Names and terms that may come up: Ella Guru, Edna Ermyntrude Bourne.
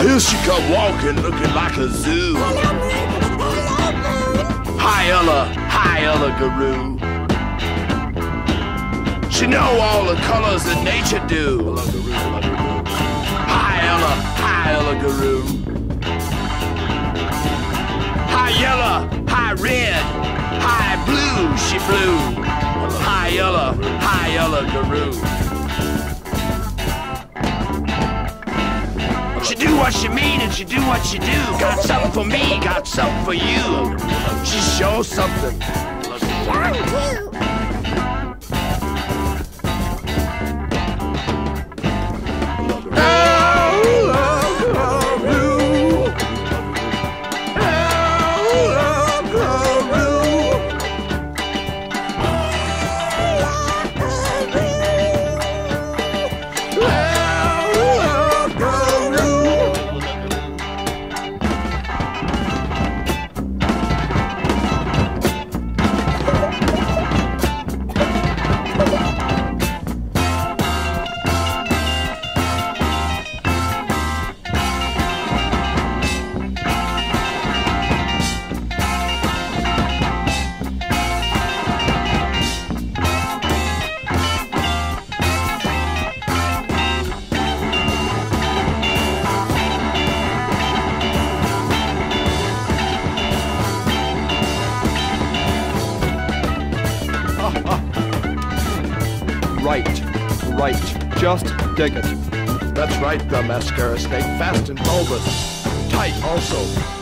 Now here she come walking, looking like a zoo. Hi Ella Guru. She know all the colors that nature do. Hi Ella Guru. High yellow, high red, high blue, she flew. High Ella Guru. She do what she mean and she do what she do. Got something for me, got something for you. She show something. Right, just dig it. That's right, the mascara snake, fast and bulbous. Tight also.